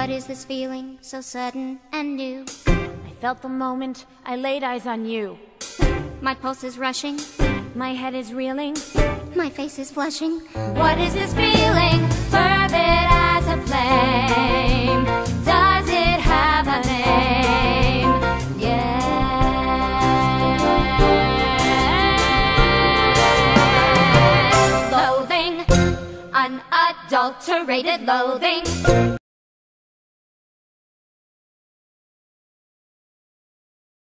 What is this feeling so sudden and new? I felt the moment I laid eyes on you. My pulse is rushing, my head is reeling, my face is flushing. What is this feeling, fervid as a flame? Does it have a name? Yeah. Loathing, unadulterated loathing.